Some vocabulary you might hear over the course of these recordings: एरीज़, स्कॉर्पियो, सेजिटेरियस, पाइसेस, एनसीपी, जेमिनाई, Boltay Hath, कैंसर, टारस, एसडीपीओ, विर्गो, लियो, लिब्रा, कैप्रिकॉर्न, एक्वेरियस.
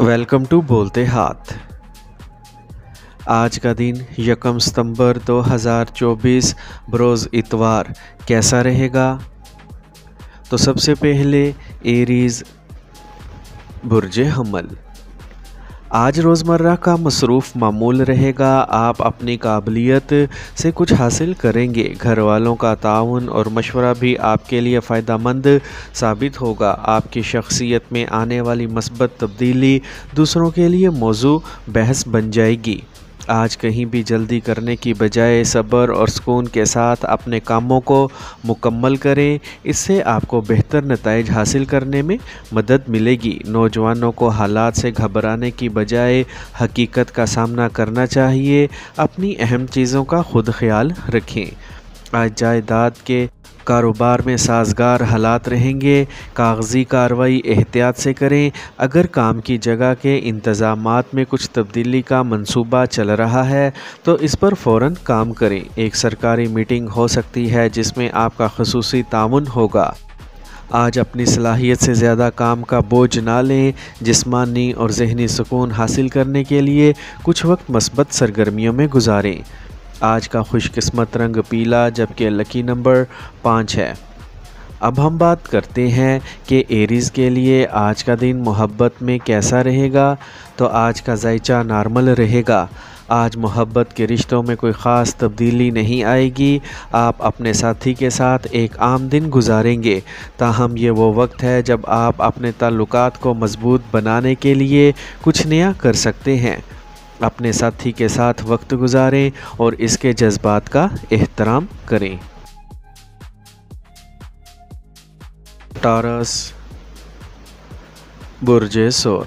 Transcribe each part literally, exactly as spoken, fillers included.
Welcome to बोलते हाथ। आज का दिन यकम सितंबर दो हज़ार चौबीस बरोज़ इतवार कैसा रहेगा? तो सबसे पहले एरीज़ बुर्जे हमल, आज रोज़मर्रा का मसरूफ़ मामूल रहेगा। आप अपनी काबिलियत से कुछ हासिल करेंगे। घर वालों का ताउन और मशवरा भी आपके लिए फ़ायदामंद साबित होगा। आपकी शख्सियत में आने वाली मस्बत तब्दीली दूसरों के लिए मौजू बहस बन जाएगी। आज कहीं भी जल्दी करने की बजाय सब्र और सुकून के साथ अपने कामों को मुकम्मल करें, इससे आपको बेहतर नताइज हासिल करने में मदद मिलेगी। नौजवानों को हालात से घबराने की बजाय हकीकत का सामना करना चाहिए। अपनी अहम चीज़ों का खुद ख्याल रखें। आज जायदाद के कारोबार में साजगार हालात रहेंगे। कागजी कार्रवाई एहतियात से करें। अगर काम की जगह के इंतज़ामात में कुछ तब्दीली का मंसूबा चल रहा है तो इस पर फ़ौरन काम करें। एक सरकारी मीटिंग हो सकती है जिसमें आपका खसूसी ताउन होगा। आज अपनी सलाहियत से ज़्यादा काम का बोझ ना लें। जिस्मानी और ज़हनी सुकून हासिल करने के लिए कुछ वक्त मस्बत सरगर्मियों में गुजारें। आज का खुशकिस्मत रंग पीला जबकि लकी नंबर पाँच है। अब हम बात करते हैं कि एरीज़ के लिए आज का दिन मोहब्बत में कैसा रहेगा। तो आज का जायचा नॉर्मल रहेगा। आज मोहब्बत के रिश्तों में कोई ख़ास तब्दीली नहीं आएगी। आप अपने साथी के साथ एक आम दिन गुजारेंगे। ताहम ये वो वक्त है जब आप अपने ताल्लुकात को मजबूत बनाने के लिए कुछ नया कर सकते हैं। अपने साथी के साथ वक्त गुजारें और इसके जज्बात का एहतराम करें। टारस बुर्जे सोर,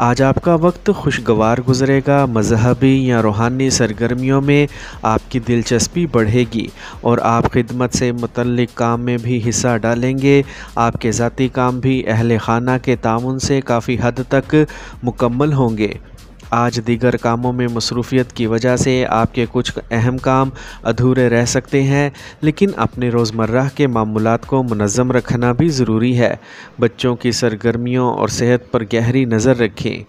आज आपका वक्त खुशगवार गुजरेगा। मजहबी या रूहानी सरगर्मियों में आपकी दिलचस्पी बढ़ेगी और आप खिदमत से मुतल्लिक काम में भी हिस्सा डालेंगे। आपके ज़ाती काम भी अहले खाना के ताउन से काफ़ी हद तक मुकम्मल होंगे। आज दीगर कामों में मसरूफियत की वजह से आपके कुछ अहम काम अधूरे रह सकते हैं, लेकिन अपने रोज़मर्रा के मामूलात को मुनज़्ज़म रखना भी ज़रूरी है। बच्चों की सरगर्मियों और सेहत पर गहरी नज़र रखें।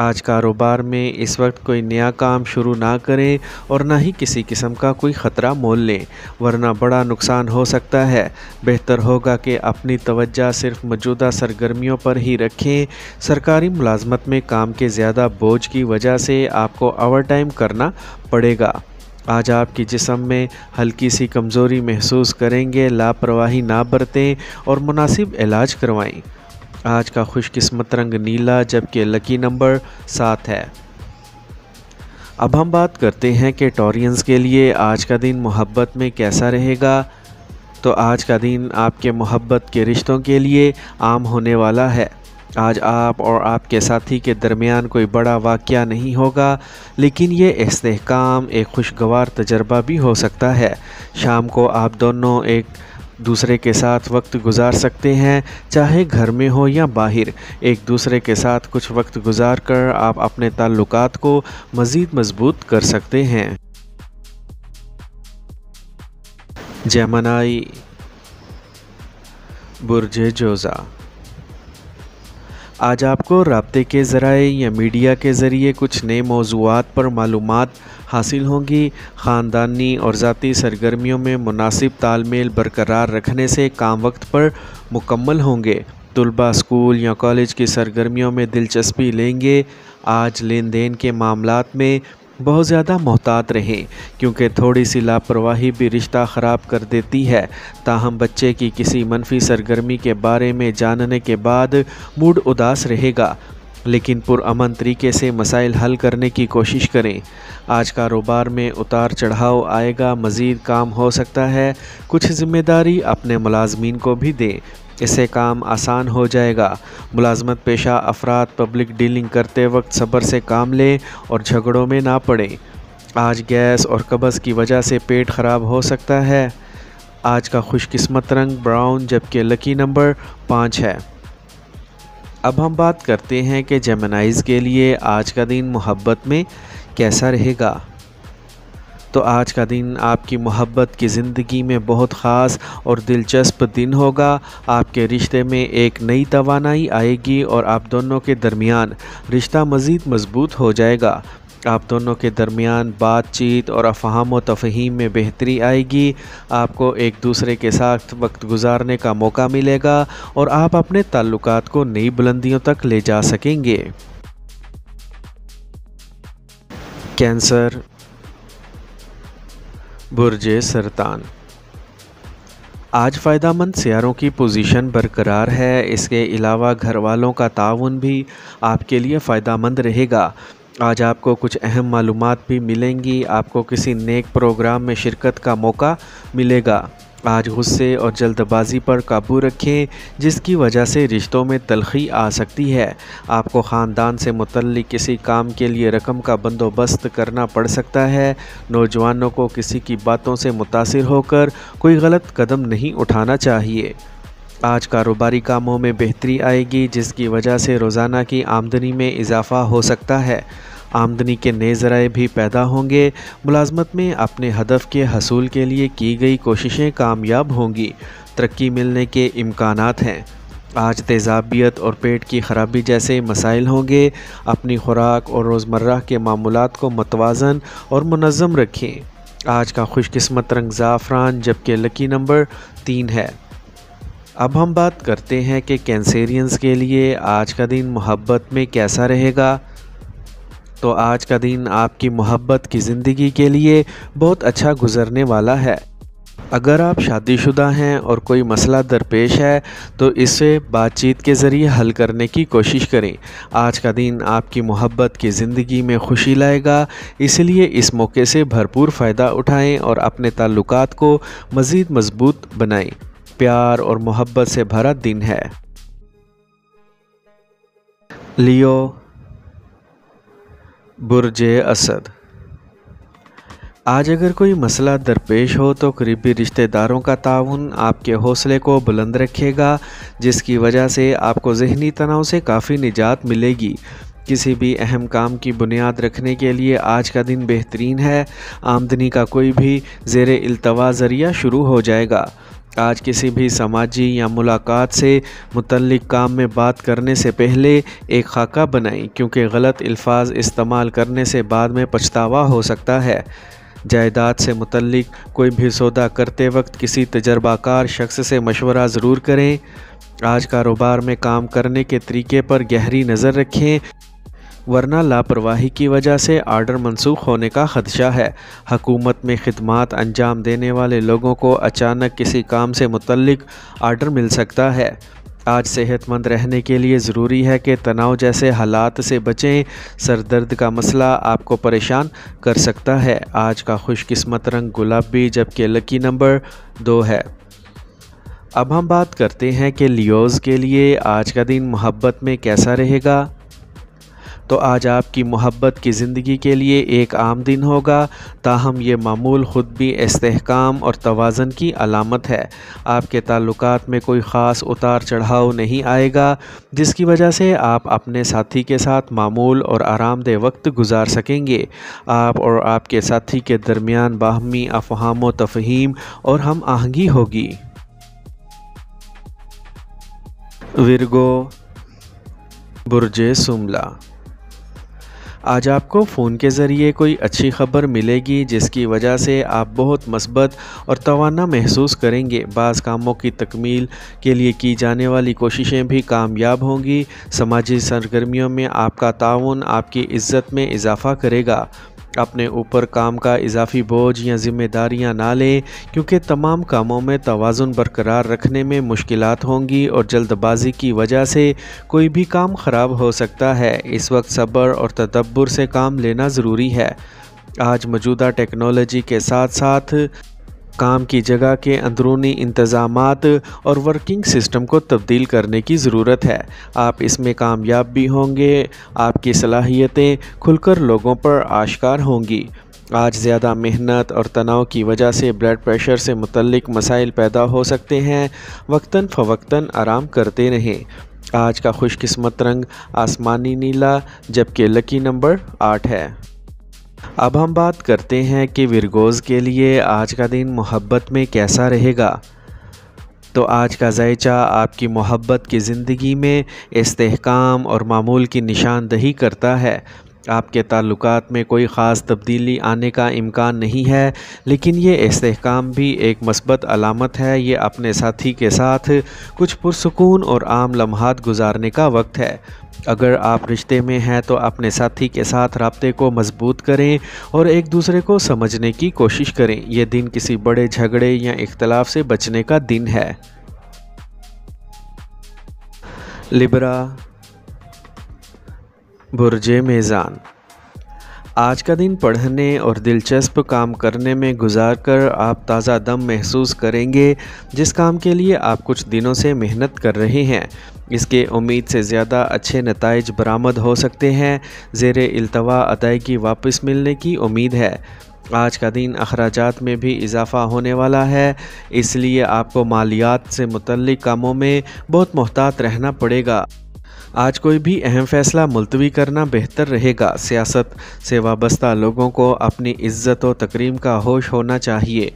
आज कारोबार में इस वक्त कोई नया काम शुरू ना करें और ना ही किसी किस्म का कोई ख़तरा मोल लें, वरना बड़ा नुकसान हो सकता है। बेहतर होगा कि अपनी तवज्जो सिर्फ मौजूदा सरगर्मियों पर ही रखें। सरकारी मुलाजमत में काम के ज़्यादा बोझ की वजह से आपको ओवर टाइम करना पड़ेगा। आज आपकी जिस्म में हल्की सी कमज़ोरी महसूस करेंगे। लापरवाही ना बरतें और मुनासिब इलाज करवाएँ। आज का खुशकिस्मत रंग नीला जबकि लकी नंबर सात है। अब हम बात करते हैं कि टॉरियंस के लिए आज का दिन मोहब्बत में कैसा रहेगा। तो आज का दिन आपके मोहब्बत के रिश्तों के लिए आम होने वाला है। आज आप और आपके साथी के दरमियान कोई बड़ा वाक़या नहीं होगा, लेकिन ये इस्तेहकाम एक खुशगवार तजर्बा भी हो सकता है। शाम को आप दोनों एक दूसरे के साथ वक्त गुजार सकते हैं, चाहे घर में हो या बाहर। एक दूसरे के साथ कुछ वक्त गुजार कर आप अपने ताल्लुकात को मज़ीद मजबूत कर सकते हैं। जेमिनाई बुर्जे जोज़ा, आज आपको राब्ते के ज़राए या मीडिया के ज़रिए कुछ नए मौज़ूआत पर मालूमात हासिल होंगी। ख़ानदानी और ज़ाती सरगर्मियों में मुनासिब तालमेल बरकरार रखने से काम वक्त पर मुकम्मल होंगे। तुलबा स्कूल या कॉलेज की सरगर्मियों में दिलचस्पी लेंगे। आज लेन देन के मामलात में बहुत ज़्यादा मोहतात रहें, क्योंकि थोड़ी सी लापरवाही भी रिश्ता ख़राब कर देती है। ताहम बच्चे की किसी मनफी सरगर्मी के बारे में जानने के बाद मूड उदास रहेगा, लेकिन पुरअमन तरीके से मसाइल हल करने की कोशिश करें। आज कारोबार में उतार चढ़ाव आएगा। मज़ीद काम हो सकता है। कुछ ज़िम्मेदारी अपने मुलाजमीन को भी दें, इससे काम आसान हो जाएगा। मुलाजमत पेशा अफराद पब्लिक डीलिंग करते वक्त सब्र से काम लें और झगड़ों में ना पड़ें। आज गैस और कब्ज़ की वजह से पेट ख़राब हो सकता है। आज का खुशकिस्मत रंग ब्राउन जबकि लकी नंबर पाँच है। अब हम बात करते हैं कि जेमिनाइज़ के लिए आज का दिन मोहब्बत में कैसा रहेगा। तो आज का दिन आपकी मोहब्बत की ज़िंदगी में बहुत ख़ास और दिलचस्प दिन होगा। आपके रिश्ते में एक नई तवानाई आएगी और आप दोनों के दरमियान रिश्ता मज़ीद मजबूत हो जाएगा। आप दोनों के दरमियान बातचीत और अफ़हाम व तफ़हीम में बेहतरी आएगी। आपको एक दूसरे के साथ वक्त गुजारने का मौका मिलेगा और आप अपने ताल्लुकात को नई बुलंदियों तक ले जा सकेंगे। कैंसर, बुर्जे सरतान, आज फ़ायदामंद सियारों की पोजीशन बरकरार है। इसके अलावा घर वालों का ताउन भी आपके लिए फ़ायदामंद रहेगा। आज आपको कुछ अहम मालूमात भी मिलेंगी। आपको किसी नेक प्रोग्राम में शिरकत का मौका मिलेगा। आज गुस्से और जल्दबाजी पर काबू रखें, जिसकी वजह से रिश्तों में तलखी आ सकती है। आपको ख़ानदान से मुतल्लिक़ किसी काम के लिए रकम का बंदोबस्त करना पड़ सकता है। नौजवानों को किसी की बातों से मुतासिर होकर कोई गलत कदम नहीं उठाना चाहिए। आज कारोबारी कामों में बेहतरी आएगी, जिसकी वजह से रोज़ाना की आमदनी में इजाफ़ा हो सकता है। आमदनी के नए ज़राए भी पैदा होंगे। मुलाजमत में अपने हदफ के हसूल के लिए की गई कोशिशें कामयाब होंगी। तरक्की मिलने के इम्कानात हैं। आज तेज़ाबियत और पेट की खराबी जैसे मसाइल होंगे। अपनी खुराक और रोज़मर्रा के मामूलात को मतवाज़न और मुनज़्ज़म रखें। आज का खुशकिस्मत रंग ज़ाफ़रान जबकि लकी नंबर तीन है। अब हम बात करते हैं कि कैंसेरियंस के लिए आज का दिन मोहब्बत में कैसा रहेगा। तो आज का दिन आपकी मोहब्बत की ज़िंदगी के लिए बहुत अच्छा गुजरने वाला है। अगर आप शादीशुदा हैं और कोई मसला दरपेश है तो इसे बातचीत के ज़रिए हल करने की कोशिश करें। आज का दिन आपकी मोहब्बत की ज़िंदगी में खुशी लाएगा, इसलिए इस मौके से भरपूर फ़ायदा उठाएँ और अपने ताल्लुकात को मज़ीद मजबूत बनाएँ। प्यार और मोहब्बत से भरा दिन है। लियो, बुर्जे असद, आज अगर कोई मसला दरपेश हो तो करीबी रिश्तेदारों का ताउन आपके हौसले को बुलंद रखेगा, जिसकी वजह से आपको ज़हनी तनाव से काफ़ी निजात मिलेगी। किसी भी अहम काम की बुनियाद रखने के लिए आज का दिन बेहतरीन है। आमदनी का कोई भी ज़ेरे इल्तवा ज़रिया शुरू हो जाएगा। आज किसी भी समाजी या मुलाकात से मुतल्लिक काम में बात करने से पहले एक खाका बनाएं, क्योंकि गलत अल्फाज इस्तेमाल करने से बाद में पछतावा हो सकता है। जायदाद से मुतल्लिक कोई भी सौदा करते वक्त किसी तजर्बाकार शख्स से मशवरा ज़रूर करें। आज कारोबार में काम करने के तरीके पर गहरी नज़र रखें, वरना लापरवाही की वजह से आर्डर मनसूख होने का ख़दशा है। हकूमत में खिदमात अंजाम देने वाले लोगों को अचानक किसी काम से मुतल्लिक आर्डर मिल सकता है। आज सेहतमंद रहने के लिए ज़रूरी है कि तनाव जैसे हालात से बचें। सरदर्द का मसला आपको परेशान कर सकता है। आज का खुशकिस्मत रंग गुलाबी जबकि लकी नंबर दो है। अब हम बात करते हैं कि लियोज़ के लिए आज का दिन मोहब्बत में कैसा रहेगा। तो आज आपकी मोहब्बत की ज़िंदगी के लिए एक आम दिन होगा, ताहम ये मामूल ख़ुद भी इस्तेहकाम और तवाज़न की अलामत है। आपके ताल्लुकात में कोई ख़ास उतार चढ़ाव नहीं आएगा, जिसकी वजह से आप अपने साथी के साथ मामूल और आरामदेह वक्त गुजार सकेंगे। आप और आपके साथी के दरमियान बाहमी अफ़हाम व तफ़हीम और हम आहंगी होगी। विर्गो, बुर्जे सुमला, आज आपको फ़ोन के ज़रिए कोई अच्छी खबर मिलेगी, जिसकी वजह से आप बहुत मस्बत और तवाना महसूस करेंगे। बाज़ कामों की तकमील के लिए की जाने वाली कोशिशें भी कामयाब होंगी। समाजी सरगर्मियों में आपका ताउन आपकी इज़्ज़त में इजाफ़ा करेगा। अपने ऊपर काम का इजाफी बोझ या जिम्मेदारियां ना लें, क्योंकि तमाम कामों में तवाज़ुन बरकरार रखने में मुश्किलात होंगी और जल्दबाजी की वजह से कोई भी काम ख़राब हो सकता है। इस वक्त सब्र और तदब्बर से काम लेना ज़रूरी है। आज मौजूदा टेक्नोलॉजी के साथ साथ काम की जगह के अंदरूनी इंतज़ामात और वर्किंग सिस्टम को तब्दील करने की ज़रूरत है। आप इसमें कामयाब भी होंगे। आपकी सलाहियतें खुलकर लोगों पर आश्कार होंगी। आज ज़्यादा मेहनत और तनाव की वजह से ब्लड प्रेशर से मुतल्लिक मसाइल पैदा हो सकते हैं। वक्तन फ़वक्तन आराम करते रहें। आज का खुशकिस्मत रंग आसमानी नीला जबकि लकी नंबर आठ है। अब हम बात करते हैं कि विरगोज़ के लिए आज का दिन मोहब्बत में कैसा रहेगा। तो आज का जायचा आपकी मोहब्बत की ज़िंदगी में इस्तेहकाम और मामूल की निशानदही करता है। आपके ताल्लुकात में कोई ख़ास तब्दीली आने का इम्कान नहीं है, लेकिन ये इस्तेहकाम भी एक मस्बत अलामत है। ये अपने साथी के साथ कुछ पुरसुकून और आम लम्हात गुजारने का वक्त है। अगर आप रिश्ते में हैं तो अपने साथी के साथ राब्ते को मजबूत करें और एक दूसरे को समझने की कोशिश करें। यह दिन किसी बड़े झगड़े या इख्तलाफ से बचने का दिन है। लिब्रा, बुर्जे मेज़ान, आज का दिन पढ़ने और दिलचस्प काम करने में गुजार कर आप ताज़ा दम महसूस करेंगे, जिस काम के लिए आप कुछ दिनों से मेहनत कर रहे हैं। इसके उम्मीद से ज़्यादा अच्छे नताइज बरामद हो सकते हैं। ज़ेरे इल्तवा अदायगी वापस मिलने की उम्मीद है। आज का दिन अखराजात में भी इजाफ़ा होने वाला है, इसलिए आपको मालियात से मुतल्लिक कामों में बहुत मोहतात रहना पड़ेगा। आज कोई भी अहम फ़ैसला मुलतवी करना बेहतर रहेगा। सियासत से वाबस्ता लोगों को अपनी इज़्ज़त और तकरीम का होश होना चाहिए।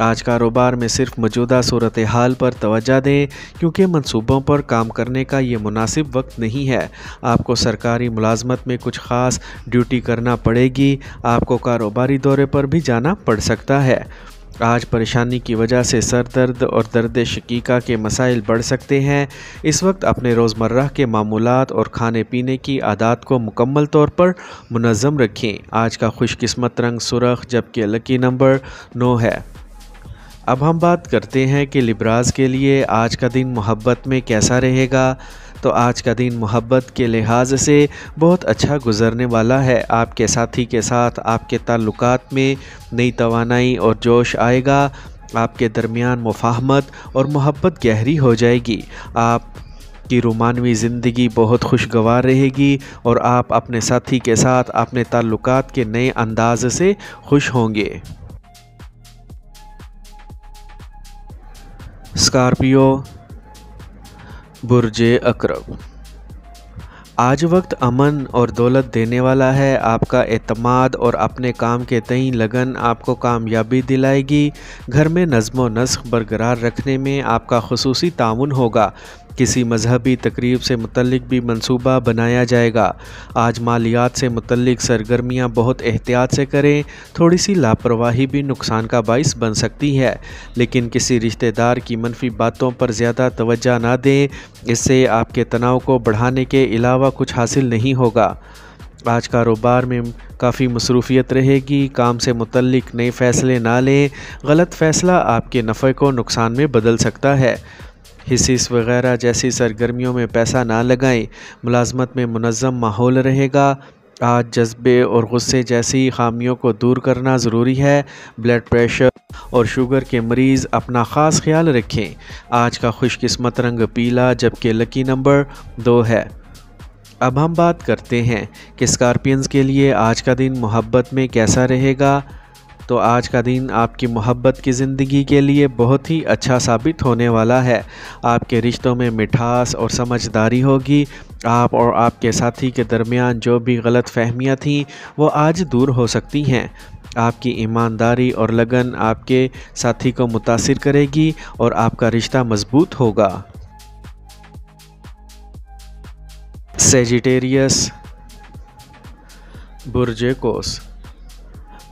आज कारोबार में सिर्फ मौजूदा सूरत हाल पर तवज्जो दें, क्योंकि मंसूबों पर काम करने का ये मुनासिब वक्त नहीं है। आपको सरकारी मुलाजमत में कुछ ख़ास ड्यूटी करना पड़ेगी। आपको कारोबारी दौरे पर भी जाना पड़ सकता है। आज परेशानी की वजह से सर दर्द और दर्द शकीका के मसाइल बढ़ सकते हैं। इस वक्त अपने रोज़मर्रा के मामूलात और खाने पीने की आदत को मुकम्मल तौर पर मुनज़म रखें। आज का खुशकिस्मत रंग सुर्ख जबकि लकी नंबर नौ है। अब हम बात करते हैं कि लिब्राज के लिए आज का दिन मोहब्बत में कैसा रहेगा। तो आज का दिन मोहब्बत के लिहाज से बहुत अच्छा गुजरने वाला है। आपके साथी के साथ आपके ताल्लुकात में नई तवानाई और जोश आएगा। आपके दरमियान मुफाहमत और मोहब्बत गहरी हो जाएगी। आप की रोमानवी ज़िंदगी बहुत खुशगवार रहेगी और आप अपने साथी के साथ अपने ताल्लुकात के नए अंदाज से खुश होंगे। स्कॉर्पियो, बुर्जे अकरब, आज वक्त अमन और दौलत देने वाला है। आपका एतमाद और अपने काम के तई लगन आपको कामयाबी दिलाएगी। घर में नज़्म व नस्ख बरकरार रखने में आपका खुसूसी ताउन होगा। किसी मजहबी तकरीब से मुतल्लिक भी मंसूबा बनाया जाएगा। आज मालियात से मुतल्लिक सरगर्मियाँ बहुत एहतियात से करें। थोड़ी सी लापरवाही भी नुकसान का बाइस बन सकती है, लेकिन किसी रिश्तेदार की मनफी बातों पर ज़्यादा तवज्जो ना दें। इससे आपके तनाव को बढ़ाने के अलावा कुछ हासिल नहीं होगा। आज कारोबार में काफ़ी मसरूफियत रहेगी। काम से मुतल्लिक नए फ़ैसले ना लें। गलत फ़ैसला आपके नफ़े को नुकसान में बदल सकता है। हिस्सेस वगैरह जैसी सरगर्मियों में पैसा ना लगाएं। मुलाजमत में मुनज़म माहौल रहेगा। आज जज्बे और गुस्से जैसी खामियों को दूर करना ज़रूरी है। ब्लड प्रेशर और शुगर के मरीज़ अपना ख़ास ख्याल रखें। आज का खुशकिस्मत रंग पीला जबकि लकी नंबर दो है। अब हम बात करते हैं कि स्कॉर्पियंस के लिए आज का दिन मोहब्बत में कैसा रहेगा। तो आज का दिन आपकी मोहब्बत की ज़िंदगी के लिए बहुत ही अच्छा साबित होने वाला है। आपके रिश्तों में मिठास और समझदारी होगी। आप और आपके साथी के दरमियान जो भी गलत फहमियाँ थीं वो आज दूर हो सकती हैं। आपकी ईमानदारी और लगन आपके साथी को मुतासिर करेगी और आपका रिश्ता मजबूत होगा। सेजिटेरियस, बुर्जे कोस,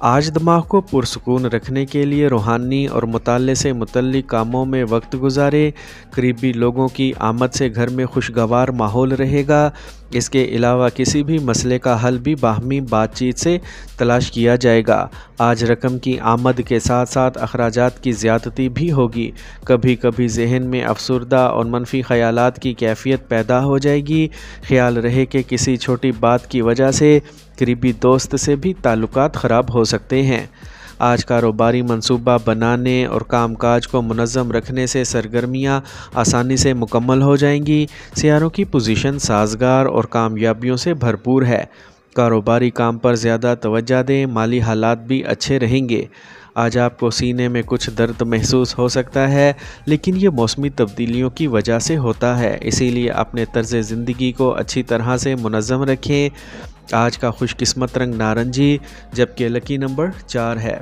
आज दिमाग को पुरसुकून रखने के लिए रूहानी और मुताले से मुतल्लिक कामों में वक्त गुजारे। करीबी लोगों की आमद से घर में खुशगवार माहौल रहेगा। इसके अलावा किसी भी मसले का हल भी बाहमी बातचीत से तलाश किया जाएगा। आज रकम की आमद के साथ साथ अखराजात की ज़्यादती भी होगी। कभी कभी जहन में अफसरदा और मनफी ख्यालात की कैफियत पैदा हो जाएगी। ख्याल रहे कि किसी छोटी बात की वजह से करीबी दोस्त से भी ताल्लुकात ख़राब हो सकते हैं। आज कारोबारी मंसूबा बनाने और कामकाज को मुनज़म रखने से सरगर्मियाँ आसानी से मुकम्मल हो जाएंगी। सियारों की पोजीशन साजगार और कामयाबियों से भरपूर है। कारोबारी काम पर ज़्यादा तवज्जो दें। माली हालात भी अच्छे रहेंगे। आज आपको सीने में कुछ दर्द महसूस हो सकता है, लेकिन ये मौसमी तब्दीलियों की वजह से होता है। इसीलिए अपने तर्ज ज़िंदगी को अच्छी तरह से मुनज़म रखें। आज का खुशकिस्मत रंग नारंगी जबकि लकी नंबर चार है।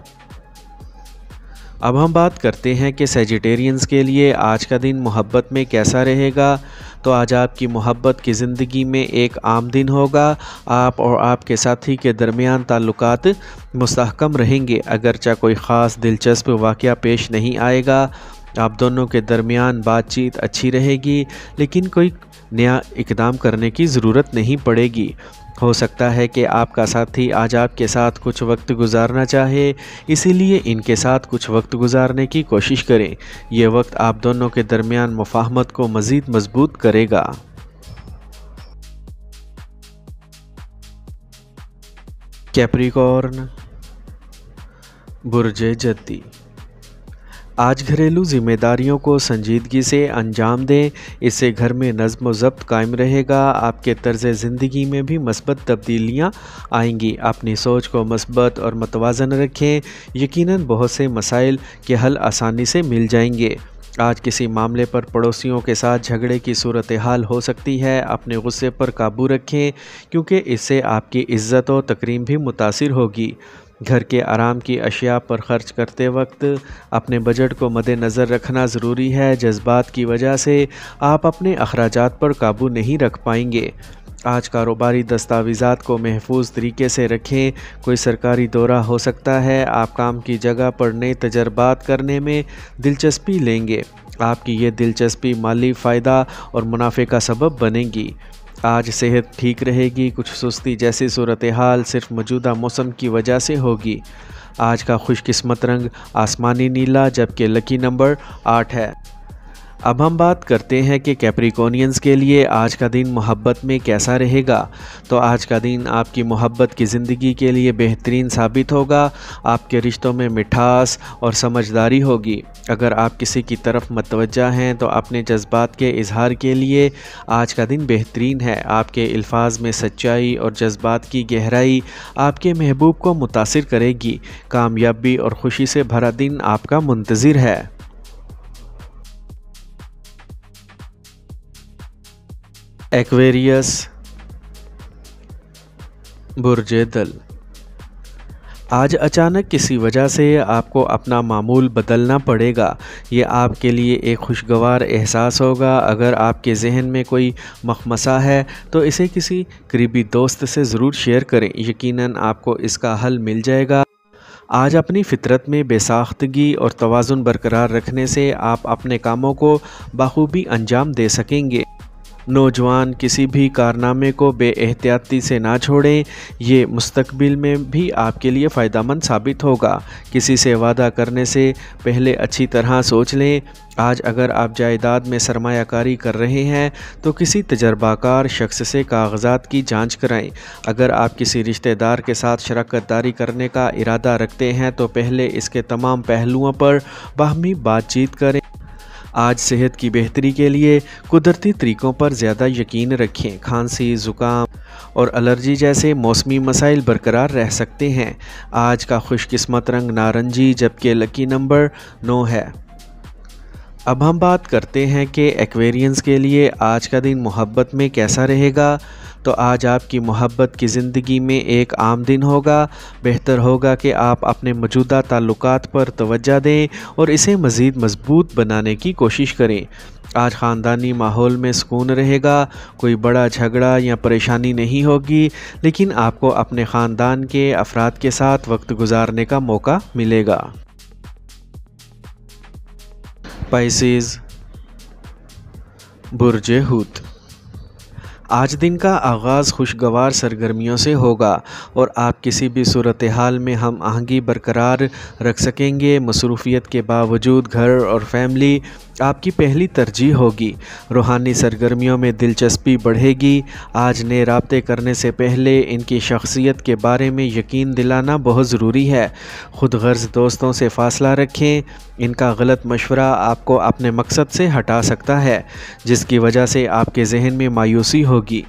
अब हम बात करते हैं कि सेजिटेरियंस के लिए आज का दिन मोहब्बत में कैसा रहेगा। तो आज आपकी मोहब्बत की ज़िंदगी में एक आम दिन होगा। आप और आपके साथी के दरमियान ताल्लुकात मुस्तहकम रहेंगे, अगरचा कोई ख़ास दिलचस्प वाक़या पेश नहीं आएगा। आप दोनों के दरमियान बातचीत अच्छी रहेगी, लेकिन कोई नया इक़दाम करने की ज़रूरत नहीं पड़ेगी। हो सकता है कि आपका साथी आज आपके साथ कुछ वक्त गुजारना चाहे, इसीलिए इनके साथ कुछ वक्त गुजारने की कोशिश करें। यह वक्त आप दोनों के दरमियान मुफाहमत को मज़ीद मजबूत करेगा। कैप्रिकॉर्न, बुर्ज जद्दी, आज घरेलू जिम्मेदारियों को संजीदगी से अंजाम दें, इससे घर में नज़्म व ज़ब्त कायम रहेगा। आपके तर्ज ज़िंदगी में भी मस्बत तब्दीलियाँ आएंगी। अपनी सोच को मस्बत और मतवाज़न रखें, यकीनन बहुत से मसाइल के हल आसानी से मिल जाएंगे। आज किसी मामले पर पड़ोसियों के साथ झगड़े की सूरत हाल हो सकती है। अपने गुस्से पर काबू रखें, क्योंकि इससे आपकी इज़्ज़त और तकरीम भी मुतासिर होगी। घर के आराम की अशिया पर ख़र्च करते वक्त अपने बजट को मद्देनज़र रखना ज़रूरी है। जज्बात की वजह से आप अपने अखराजात पर काबू नहीं रख पाएंगे। आज कारोबारी दस्तावेज़ात को महफूज तरीके से रखें, कोई सरकारी दौरा हो सकता है। आप काम की जगह पर नए तजर्बात करने में दिलचस्पी लेंगे। आपकी ये दिलचस्पी माली फ़ायदा और मुनाफे का सबब बनेगी। आज सेहत ठीक रहेगी, कुछ सुस्ती जैसी सूरत हाल सिर्फ मौजूदा मौसम की वजह से होगी। आज का खुशकिस्मत रंग आसमानी नीला जबकि लकी नंबर आठ है। अब हम बात करते हैं कि कैप्रिकॉर्नियंस के लिए आज का दिन मोहब्बत में कैसा रहेगा। तो आज का दिन आपकी मोहब्बत की ज़िंदगी के लिए बेहतरीन साबित होगा। आपके रिश्तों में मिठास और समझदारी होगी। अगर आप किसी की तरफ मतवज्जा हैं तो अपने जज्बात के इजहार के लिए आज का दिन बेहतरीन है। आपके अल्फाज में सच्चाई और जज्बात की गहराई आपके महबूब को मुतासिर करेगी। कामयाबी और खुशी से भरा दिन आपका मुंतज़िर है। एक्वेरियस, बुर्ज दल, आज अचानक किसी वजह से आपको अपना मामूल बदलना पड़ेगा। ये आपके लिए एक खुशगवार एहसास होगा। अगर आपके जहन में कोई मखमसा है तो इसे किसी करीबी दोस्त से ज़रूर शेयर करें, यकीनन आपको इसका हल मिल जाएगा। आज अपनी फ़ितरत में बेसाख्तगी और तवाज़ुन बरकरार रखने से आप अपने कामों को बखूबी अंजाम दे सकेंगे। नौजवान किसी भी कारनामे को बेएहतियाती से ना छोड़ें, ये मुस्तकबिल में भी आपके लिए फ़ायदामंद साबित होगा। किसी से वादा करने से पहले अच्छी तरह सोच लें। आज अगर आप जायदाद में सरमायाकारी कर रहे हैं तो किसी तजर्बाकार शख्स से कागजात की जांच कराएं। अगर आप किसी रिश्तेदार के साथ शराकत दारी करने का इरादा रखते हैं तो पहले इसके तमाम पहलुओं पर बाहमी बातचीत करें। आज सेहत की बेहतरी के लिए कुदरती तरीक़ों पर ज़्यादा यकीन रखें। खांसी, ज़ुकाम और एलर्जी जैसे मौसमी मसाइल बरकरार रह सकते हैं। आज का खुशकिस्मत रंग नारंगी जबकि लकी नंबर नौ है। अब हम बात करते हैं कि एक्वेरियंस के लिए आज का दिन मोहब्बत में कैसा रहेगा। तो आज आपकी मोहब्बत की ज़िंदगी में एक आम दिन होगा। बेहतर होगा कि आप अपने मौजूदा ताल्लुकात पर तवज्जो दें और इसे मज़ीद मजबूत बनाने की कोशिश करें। आज ख़ानदानी माहौल में सुकून रहेगा, कोई बड़ा झगड़ा या परेशानी नहीं होगी, लेकिन आपको अपने ख़ानदान के अफराद के साथ वक्त गुजारने का मौका मिलेगा। पाइसेस, बुर्ज हूत, आज दिन का आगाज़ खुशगवार सरगर्मियों से होगा और आप किसी भी सूरत हाल में हम आहंगी बरकरार रख सकेंगे। मसरूफियत के बावजूद घर और फैमिली आपकी पहली तरजीह होगी। रूहानी सरगर्मियों में दिलचस्पी बढ़ेगी। आज नए राब्ते करने से पहले इनकी शख्सियत के बारे में यकीन दिलाना बहुत ज़रूरी है। खुद गर्ज़ दोस्तों से फ़ासला रखें, इनका गलत मशवरा आपको अपने मकसद से हटा सकता है, जिसकी वजह से आपके जहन में मायूसी होगी।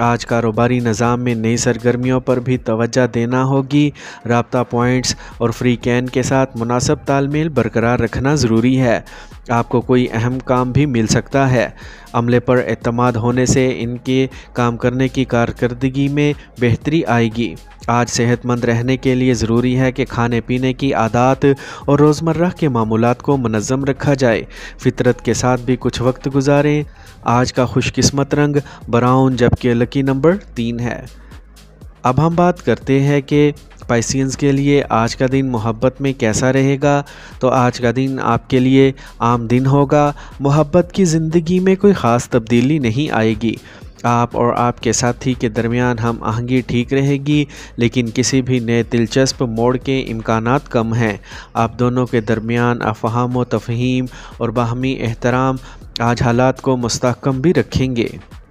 आज कारोबारी निज़ाम में नई सरगर्मियों पर भी तवज्जो देना होगी। राब्ता पॉइंट्स और फ्री कैन के साथ मुनासिब तालमेल बरकरार रखना ज़रूरी है। आपको कोई अहम काम भी मिल सकता है। अमले पर एतमाद होने से इनके काम करने की कारकर्दगी में बेहतरी आएगी। आज सेहतमंद रहने के लिए ज़रूरी है कि खाने पीने की आदत और रोज़मर्रा के मामूलात को मनज़म रखा जाए। फितरत के साथ भी कुछ वक्त गुजारें। आज का खुशकिस्मत रंग ब्राउन जबकि लकी नंबर तीन है। अब हम बात करते हैं कि पाइसियंस के लिए आज का दिन मोहब्बत में कैसा रहेगा। तो आज का दिन आपके लिए आम दिन होगा। मोहब्बत की ज़िंदगी में कोई ख़ास तब्दीली नहीं आएगी। आप और आपके साथी के दरमियान हम आहंगी ठीक रहेगी, लेकिन किसी भी नए दिलचस्प मोड़ के इम्कानात कम हैं। आप दोनों के दरमियान अफ़हाम व तफ़हीम और बाहमी एहतराम आज हालात को मुस्तहकम भी रखेंगे।